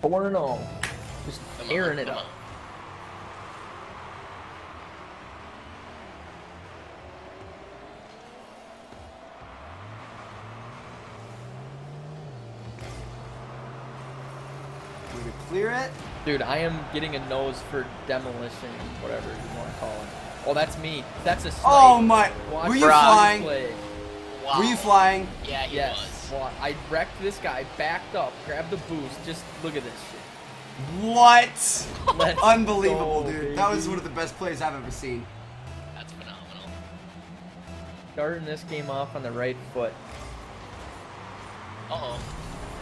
Four and all. Just airing it up. Can we clear it? Dude, I am getting a nose for demolition, whatever you want to call it. Oh, that's me. That's a snipe. Oh my! Watch. Were you flying? Wow. Were you flying? Yeah, yes. Was. I wrecked this guy, backed up, grabbed the boost. Just look at this shit. What? Let's unbelievable, go, dude. Baby. That was one of the best plays I've ever seen. That's phenomenal. Starting this game off on the right foot. Uh-oh.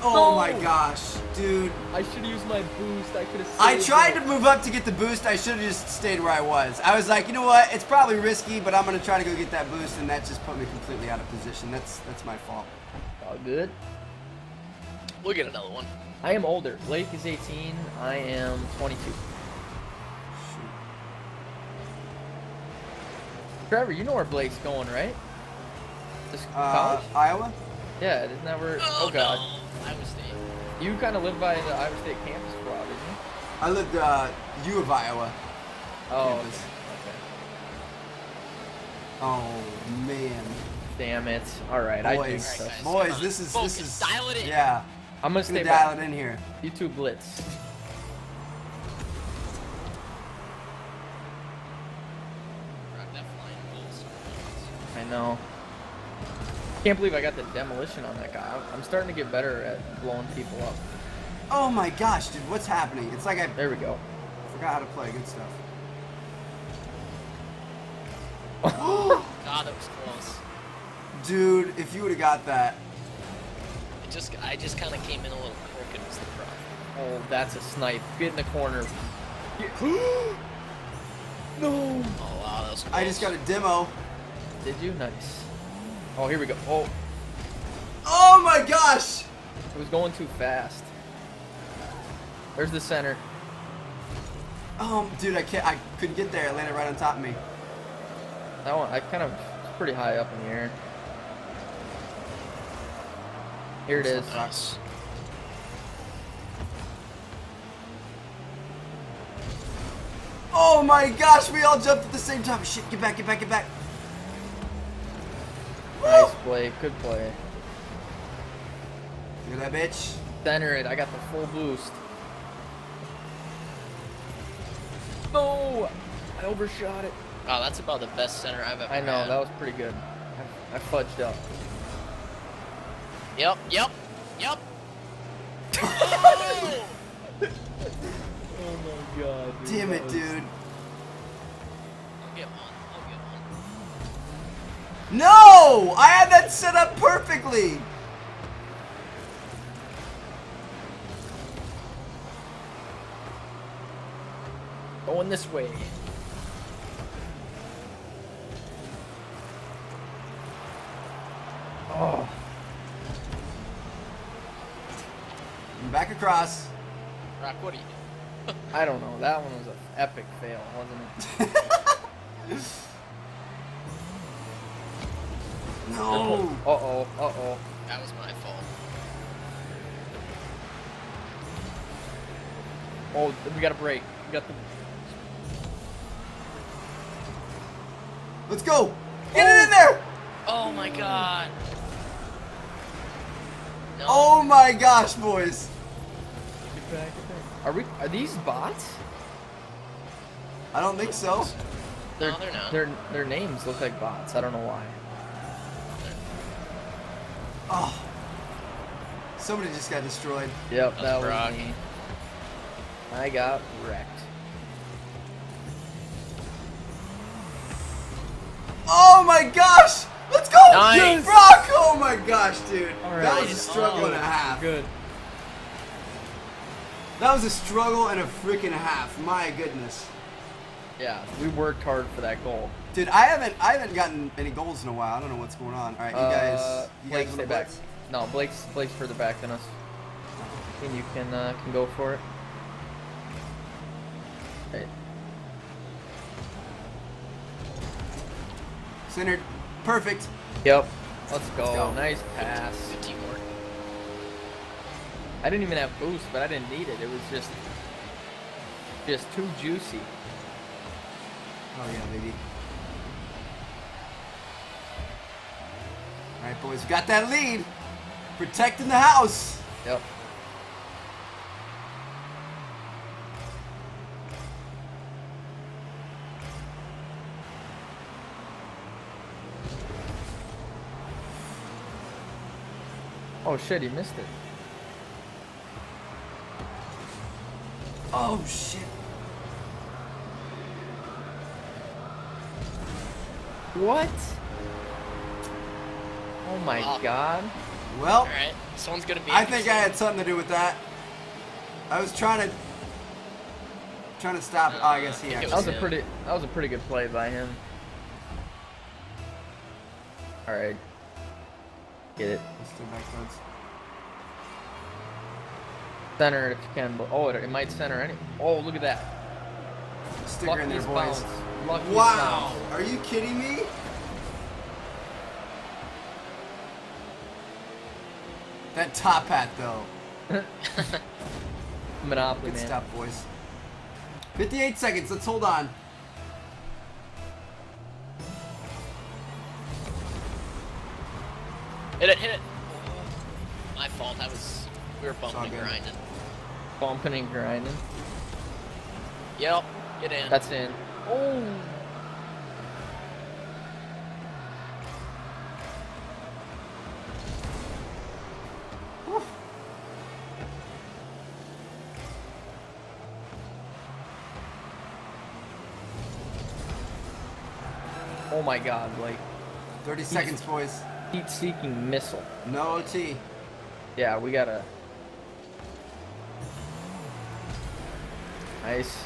Oh no! My gosh, dude. I should have used my boost. I could have saved I tried it. To move up to get the boost. I should have just stayed where I was. I was like, you know what? It's probably risky, but I'm going to try to go get that boost, and that just put me completely out of position. That's my fault. All good. We'll get another one. I am older. Blake is 18. I am 22. Shoot. Trevor, you know where Blake's going, right? This college? Iowa? Yeah, isn't that where... Oh, God. No. Iowa State. You kind of lived by the Iowa State campus for a while, didn't you? I lived U of Iowa. Oh. Okay. Oh man. Damn it! All right, boys, I do stuff. Boys, guys, this is focus. This is dial it in. Yeah. I'm gonna stay dial it in here. You two blitz. I know. Can't believe I got the demolition on that guy. I'm starting to get better at blowing people up. Oh my gosh, dude, what's happening? It's like I... There we go. Forgot how to play. Good stuff. God, that was close. Dude, if you would have got that. I just kind of came in a little crooked was the problem. Oh, that's a snipe. Get in the corner. No! Oh, wow, that was close. I just got a demo. Did you? Nice. Oh, here we go. Oh. Oh my gosh! It was going too fast. There's the center. Oh, dude, I couldn't get there. It landed right on top of me. That one, I kind of, it's pretty high up in the air. Here it is. Nice. Oh my gosh, we all jumped at the same time. Shit, get back, get back, get back. Nice play, good play. Look at that bitch. Center it, I got the full boost. Oh, I overshot it. Wow, that's about the best center I've ever had. I know, that was pretty good. I fudged up. Yep, yep, yep. Oh my god. Dude, damn it, dude. I'll get one. No! I had that set up perfectly! Going this way. Oh. I'm back across. Rock, what are you doing? I don't know. That one was an epic fail, wasn't it? No! Uh-oh, uh-oh. That was my fault. Oh, we got a break. We got the... Let's go! Get it in there! Oh my god. No. Oh my gosh, boys. Get back, get back. Are these bots? I don't think so. No, they're not. Their names look like bots. I don't know why. Oh, somebody just got destroyed. Yep, that was me. I got wrecked. Oh my gosh! Let's go! Nice. Dude, Brock! Oh my gosh, dude. Right. That was a struggle and a half. Good. That was a struggle and a freaking half. My goodness. Yeah, we worked hard for that goal. Dude, I haven't gotten any goals in a while. I don't know what's going on. All right, you guys stay back. No, Blake's further back than us. And you can go for it. All right. Centered, perfect. Yep. Let's go. Nice pass. Good teamwork. I I didn't even have boost, but I didn't need it. It was just too juicy. Oh yeah, baby. All right, boys, got that lead. Protecting the house. Yep. Oh shit, he missed it. Oh shit. What? Oh my god. Well, all right. Someone's gonna be. I think I had something to do with that. I was trying to stop. Oh, I guess he actually. That was a pretty good play by him. All right. Get it. Let's do backwards. Center if you can, but oh, it might center any. Oh, look at that. Sticker in there, boys. Wow, are you kidding me? That top hat, though. Monopoly, man. Good stuff, boys. 58 seconds. Let's hold on. Hit it, hit it. My fault, we were bumping and grinding. Bumping and grinding. Yep, get in. That's in. Oh. Whew. Oh my god, Blake. 30 seconds, boys. Heat-seeking missile. No OT. Yeah, we gotta. Nice.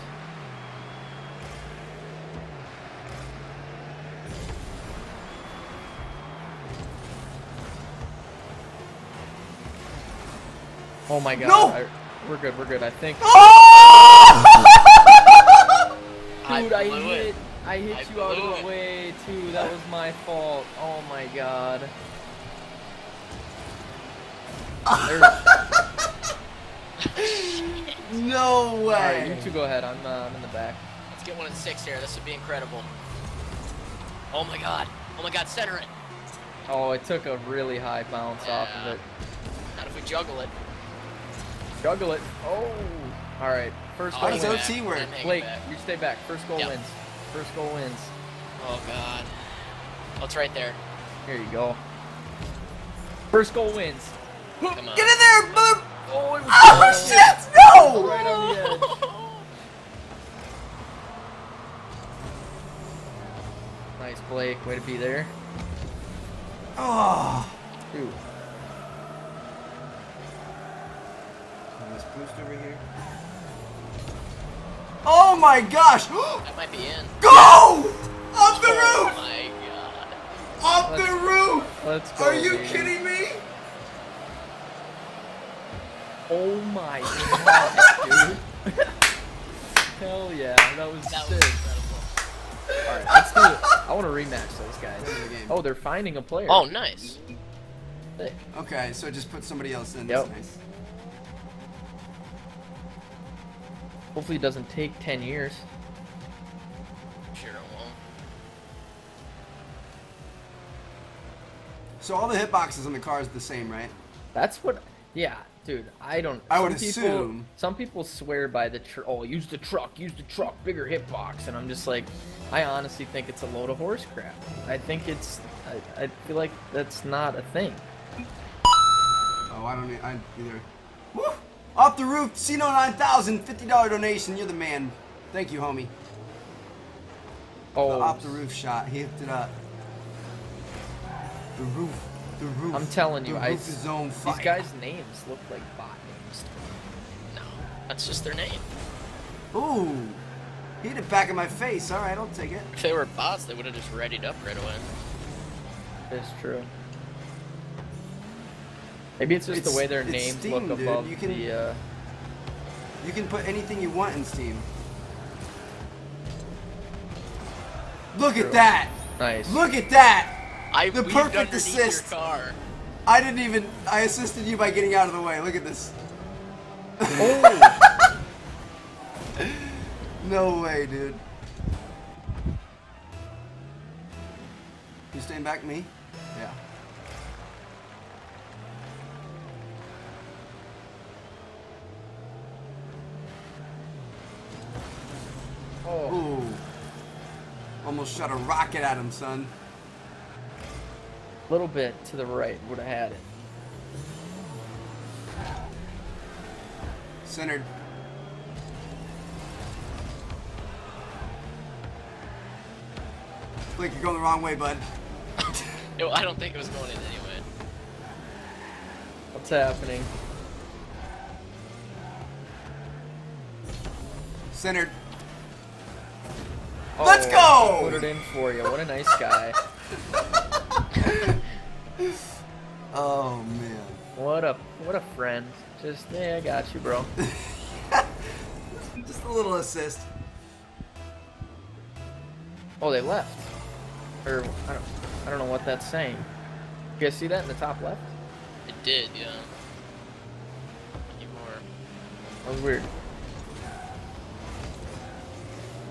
Oh my god. No! We're good, we're good, I think. Oh! Dude, I hit you out of the way too. That was my fault. Oh my god. No way. All right, you two go ahead. I'm in the back. Let's get 1 and 6 here. This would be incredible. Oh my god. Oh my god. Center it. Oh, it took a really high bounce off of it. Not if we juggle it. Juggle it. Oh. All right. First goal wins. OT work. Blake, you stay back. First goal wins. First goal wins. Oh, God. Oh, it's right there. Here you go. First goal wins. Come on. Get in there, boom! Oh, it was shit! No! Right on the edge. Nice, Blake. Way to be there. Oh. Dude. This boost over here. Oh my gosh! That might be in. Go! Up the roof! Oh my god. Up the roof! Let's go. Are you kidding me? Oh my god, dude. Hell yeah, that was sick. Incredible. Alright, let's do it. I want to rematch those guys. Oh, they're finding a player. Oh, nice. Sick. Okay, so just put somebody else in. Yep. That's nice. Hopefully it doesn't take 10 years. Sure it won't. So all the hitboxes on the car is the same, right? That's what... Yeah, dude, I would assume... Some people swear by the... use the truck, bigger hitbox. And I'm just like, I honestly think it's a load of horse crap. I think it's... I feel like that's not a thing. Oh, I don't either. Woo! Off the roof, CNO 9000, $50 donation. You're the man. Thank you, homie. Oh, the off the roof shot. He hooked it up. The roof, the roof. I'm telling you, these guys' names look like bot names. No, that's just their name. Ooh, he hit it back in my face. All right, I'll take it. If they were bots, they would have just readied up right away. That's true. Maybe it's just the way their names Steam, look above the... You can put anything you want in Steam. Look at that! Nice. Look at that! The perfect assist! I didn't even... I assisted you by getting out of the way. Look at this. Oh. No way, dude. You staying back, me? Yeah. Oh. Ooh. Almost shot a rocket at him, son. A little bit to the right would have had it. Centered. Blake, you're going the wrong way, bud. No, I don't think it was going in anyway. What's happening? Centered. Oh, let's go! Put it in for you. What a nice guy. Oh man. What a friend. Just, yeah, I got you, bro. Just a little assist. Oh, they left. Or I don't know what that's saying. You guys see that in the top left? It did, yeah. That was weird.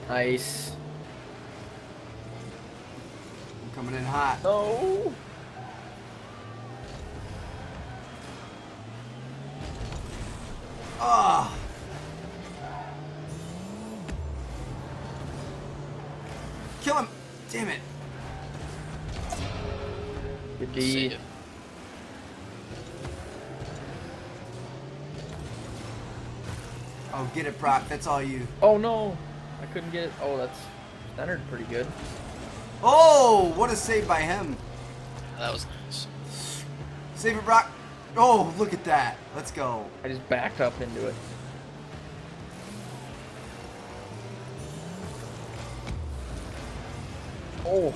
Nice. I'm coming in hot. Oh. Ah. Kill him. Damn it. Good deed. Oh, get it, Brock. That's all you. Oh, no. I couldn't get it. Oh, that's centered pretty good. Oh, what a save by him. That was nice. Save it, Brock. Oh, look at that. Let's go. I just backed up into it. Oh.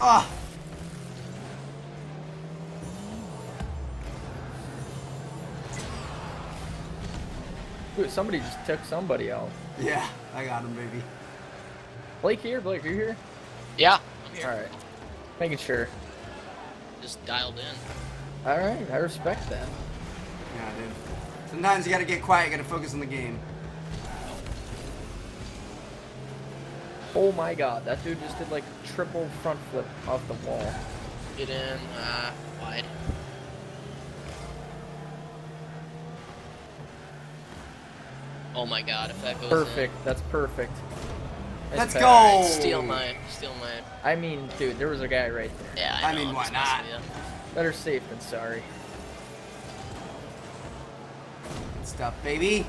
Ah. Dude, somebody just took somebody out. Yeah, I got him, baby. Blake here? Blake, are you here? Yeah, I'm here. Alright. Making sure. Just dialed in. Alright, I respect that. Yeah, dude. Sometimes you gotta get quiet, you gotta focus on the game. Oh my god, that dude just did like a triple front flip off the wall. Get in, wide. Oh my god, if that goes perfect, in. That's perfect. Let's go! Right, steal mine. I mean, dude, there was a guy right there. Yeah, I know, mean, why not? Better safe than sorry. Good stuff, baby.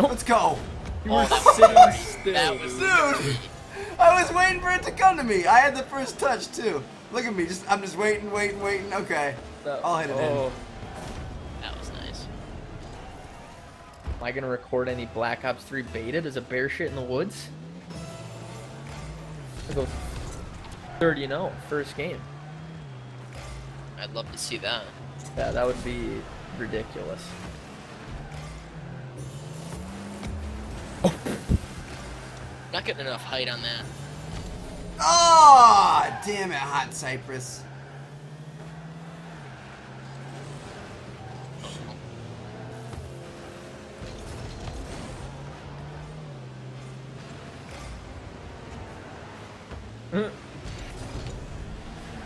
Let's go! You were sitting still. That was dude. I was waiting for it to come to me. I had the first touch too. Look at me. I'm just waiting. Okay. I'll hit it in. That was nice. Am I gonna record any Black Ops 3 beta? Does a bear shit in the woods? I go 30 and 0 first game. I'd love to see that. Yeah, that would be ridiculous. Not getting enough height on that. Oh, damn it, hot Cypress.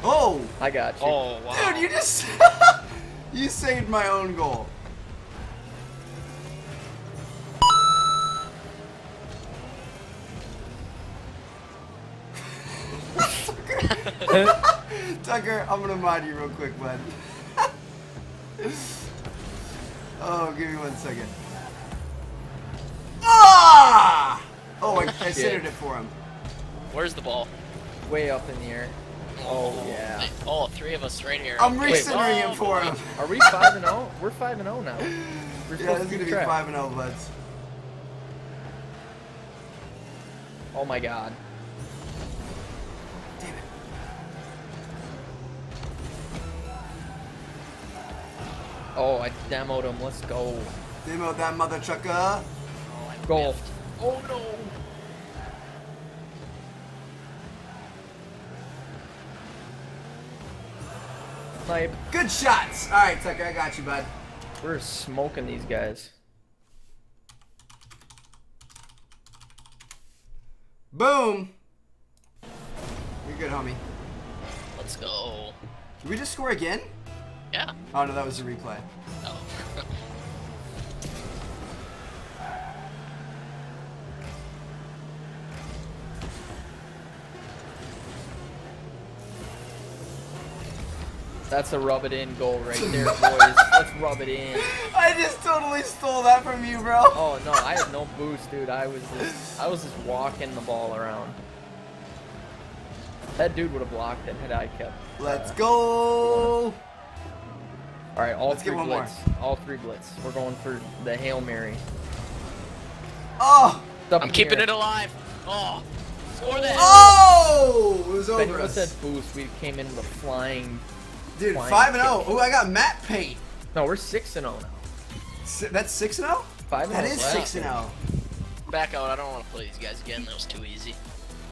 Oh, I got you. Oh, wow. Dude, you just you saved my own goal. Tucker, I'm gonna mod you real quick, bud. Oh, give me 1 second. Ah! Oh, I centered it for him. Where's the ball? Way up in the air. Oh, yeah. All three of us right here. I'm recentering it for him. Are we 5-0? We're 5-0 now. We're yeah, it's gonna be 5-0, buds. Oh my god. Oh, I demoed him. Let's go. Demo that mother chucker. Oh, I go. Oh no. Snipe. Good shots. All right, Tucker, I got you, bud. We're smoking these guys. Boom. You're good, homie. Let's go. Did we just score again? Yeah. Oh no, that was a replay. Oh. That's a rub it in goal right there, boys. Let's rub it in. I just totally stole that from you, bro. Oh no, I had no boost, dude. I was just walking the ball around. That dude would have blocked it had I kept. Let's go. All right, all Let's three get one blitz. More. All three blitz. We're going for the Hail Mary. Oh! I'm keeping it alive. Oh! Score that! Oh! It was over us. What's that boost? We came in with a flying. Dude, 5-0. Oh, I got matte paint. No, we're 6-0 now. That's 6-0? 5-0. That is 6-0. Back out. I don't want to play these guys again. That was too easy.